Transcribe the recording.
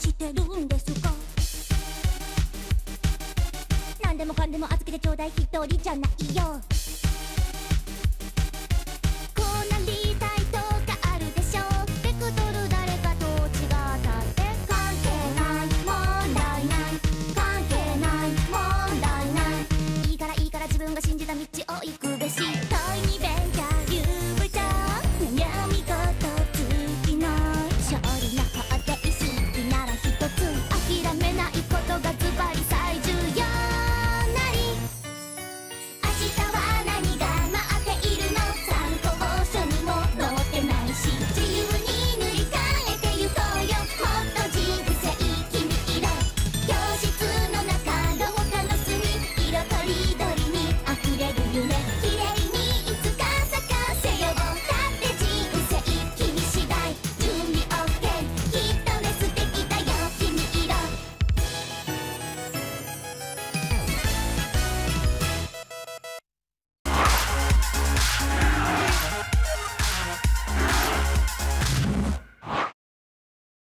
してるんですか？何でもかんでも預けてちょうだい、一人じゃないよ。